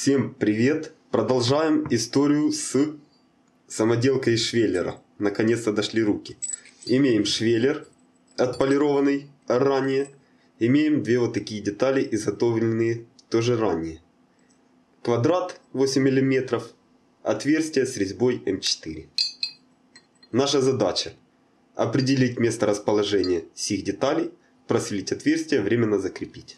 Всем привет! Продолжаем историю с самоделкой из швеллера. Наконец-то дошли руки. Имеем швеллер, отполированный ранее. Имеем две вот такие детали, изготовленные тоже ранее. Квадрат 8 мм, отверстие с резьбой М4. Наша задача – определить место расположения сих деталей, просверлить отверстие, временно закрепить.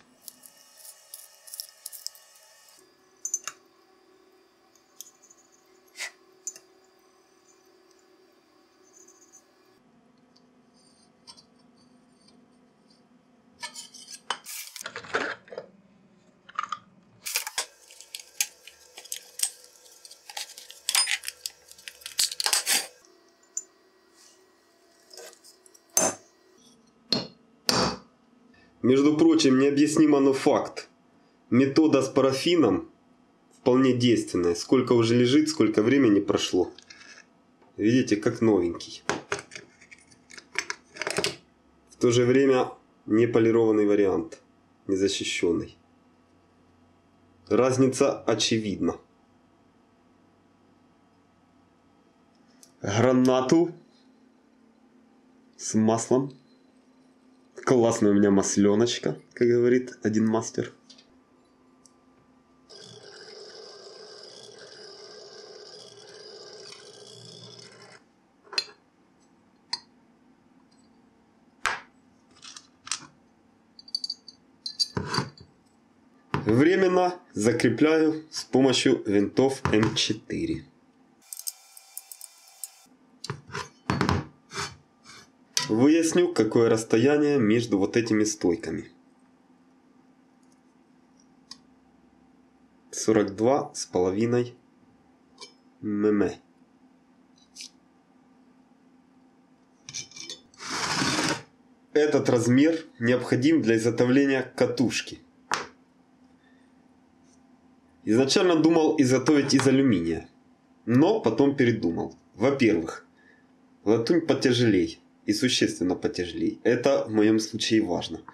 Между прочим, необъяснимо, но факт. Метода с парафином вполне действенная. Сколько уже лежит, сколько времени прошло. Видите, как новенький. В то же время не полированный вариант, незащищенный. Разница очевидна. Гранату с маслом. Классная у меня масленочка, как говорит один мастер. Временно закрепляю с помощью винтов М4. Выясню, какое расстояние между вот этими стойками. 42,5 мм. Этот размер необходим для изготовления катушки. Изначально думал изготовить из алюминия, но потом передумал. Во-первых, латунь потяжелее. И существенно потяжелее. Это в моем случае важно.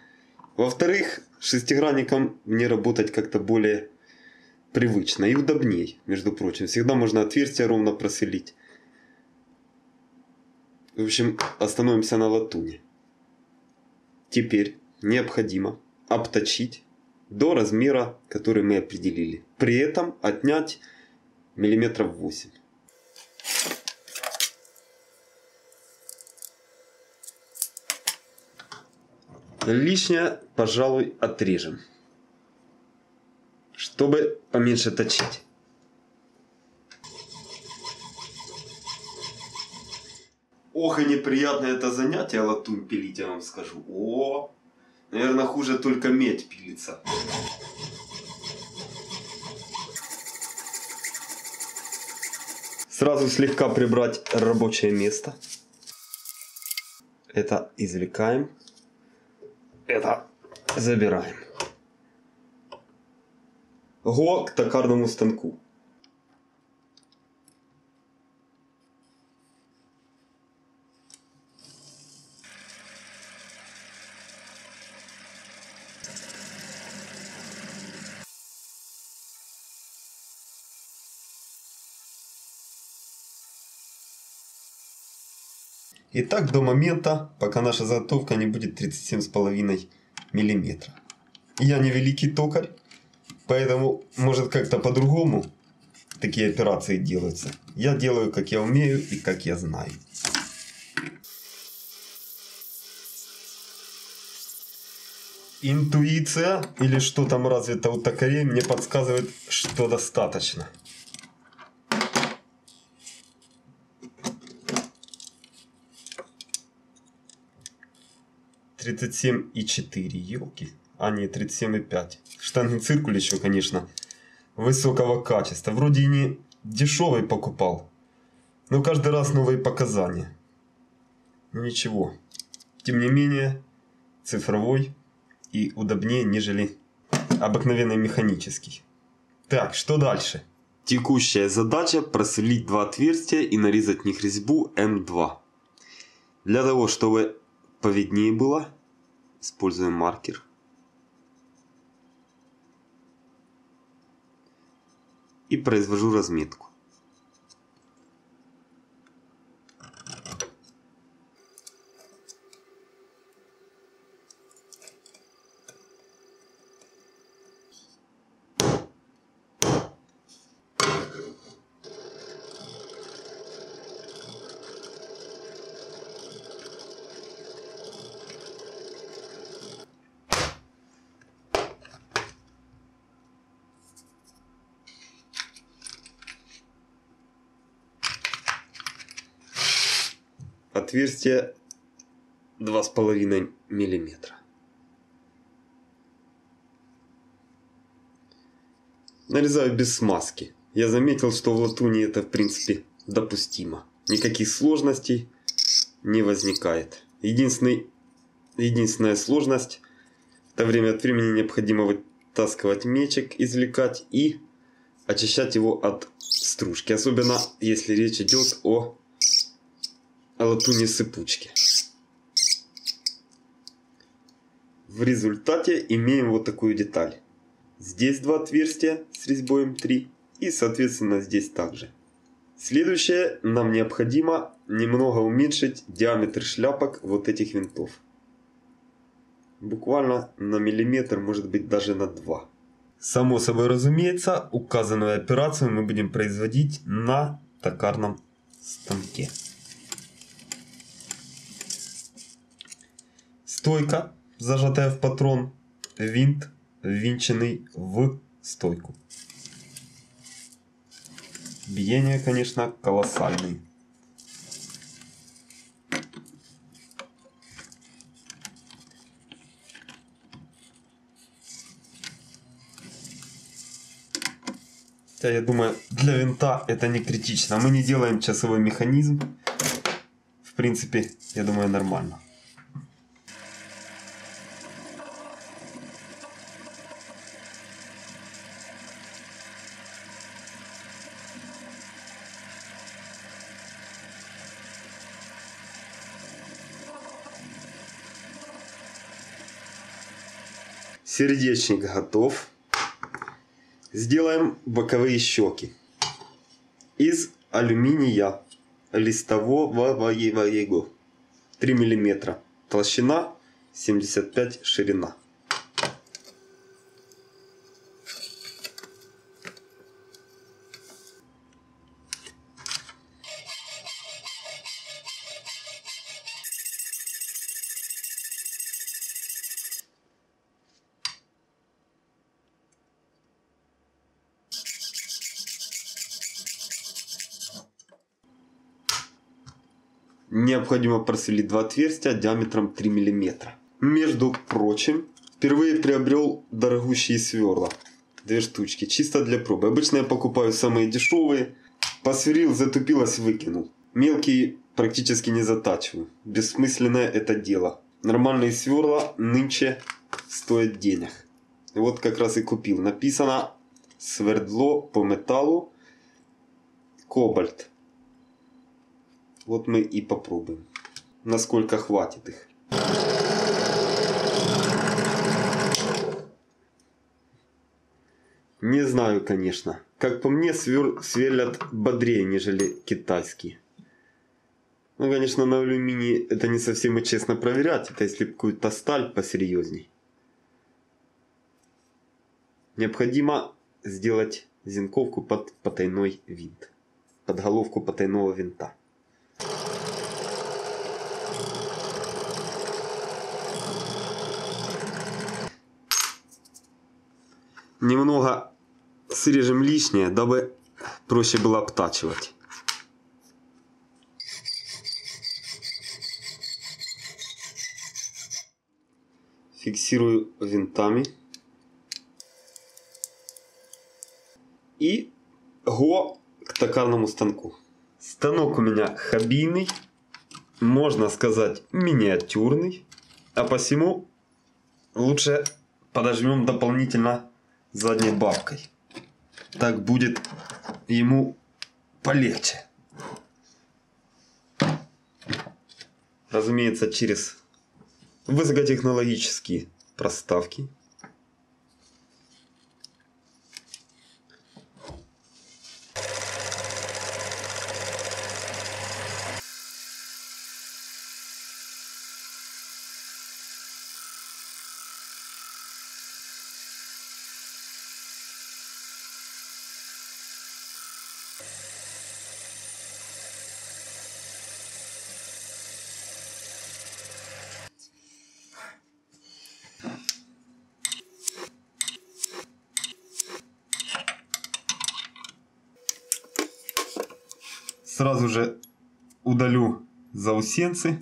Во-вторых, шестигранником мне работать как-то более привычно и удобней, между прочим. Всегда можно отверстие ровно просверлить. В общем, остановимся на латуни. Теперь необходимо обточить до размера, который мы определили. При этом отнять миллиметров 8 мм. Лишнее, пожалуй, отрежем, чтобы поменьше точить. Ох, и неприятное это занятие латунь пилить, я вам скажу. О, наверное, хуже только медь пилится. Сразу слегка прибрать рабочее место. Это извлекаем. Это забираем. Го к токарному станку. И так до момента, пока наша заготовка не будет 37,5 мм. Я не великий токарь, поэтому, может, как-то по-другому такие операции делаются. Я делаю, как я умею и как я знаю. Интуиция, или что там развито у токарей, мне подсказывает, что достаточно. И 37,4, елки, а не 37,5. Штаны циркуль еще, конечно, высокого качества. Вроде и не дешевый покупал, но каждый раз новые показания. Ну ничего, тем не менее, цифровой и удобнее, нежели обыкновенный механический. Так, что дальше? Текущая задача — просверлить два отверстия и нарезать в них резьбу М2. Для того, чтобы повиднее было, используем маркер. и произвожу разметку. Отверстие 2,5 миллиметра. Нарезаю без смазки. Я заметил, что в латуни это в принципе допустимо. Никаких сложностей не возникает. Единственная сложность — это время от времени необходимо вытаскивать мячик, извлекать и очищать его от стружки. Особенно если речь идет о латуни сыпучки. В результате имеем вот такую деталь. Здесь два отверстия с резьбой М3 и соответственно здесь также. Следующее, нам необходимо немного уменьшить диаметр шляпок вот этих винтов. Буквально на миллиметр, может быть даже на 2. Само собой разумеется, указанную операцию мы будем производить на токарном станке. Стойка, зажатая в патрон, винт, ввинченный в стойку. Биения, конечно, колоссальные. Хотя, я думаю, для винта это не критично. Мы не делаем часовой механизм. В принципе, я думаю, нормально. Сердечник готов. Сделаем боковые щеки из алюминия листового, 3 мм толщина, 75 ширина. Необходимо просверлить два отверстия диаметром 3 мм. Между прочим, впервые приобрел дорогущие сверла. Две штучки, чисто для пробы. Обычно я покупаю самые дешевые. Посверлил, затупилось, выкинул. Мелкие практически не затачиваю. Бессмысленное это дело. Нормальные сверла нынче стоят денег. Вот как раз и купил. Написано: свердло по металлу кобальт. Вот мы и попробуем, насколько хватит их. Не знаю, конечно. Как по мне, сверлят бодрее, нежели китайские. Ну, конечно, на алюминии это не совсем и честно проверять. Это если какую-то сталь посерьезней. Необходимо сделать зенковку под потайной винт. Под головку потайного винта. Немного срежем лишнее, дабы проще было обтачивать. Фиксирую винтами. И го к токарному станку. Станок у меня хоббийный, можно сказать миниатюрный, а посему лучше подожмем дополнительно задней бабкой. Так будет ему полегче. Разумеется, через высокотехнологические проставки. сразу же удалю заусенцы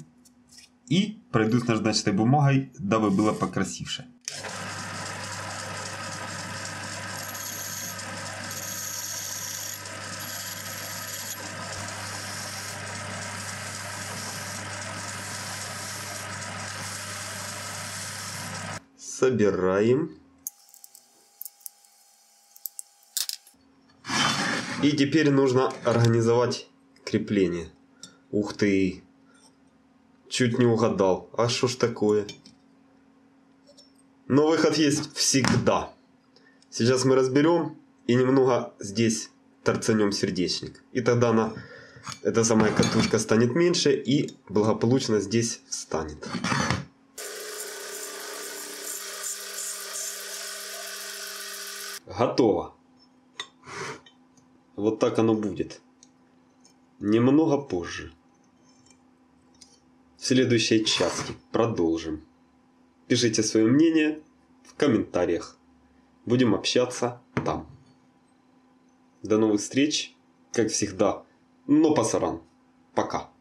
и пройдусь наждачной бумагой, дабы было покрасивше. Собираем. И теперь нужно организовать крепление. Ух ты! Чуть не угадал. А что ж такое? Но выход есть всегда. Сейчас мы разберем и немного здесь торцанем сердечник. И тогда эта самая катушка станет меньше и благополучно здесь встанет. Готово. Вот так оно будет. Немного позже. В следующей части продолжим. Пишите свое мнение в комментариях. Будем общаться там. До новых встреч, как всегда. Но пасаран. Пока.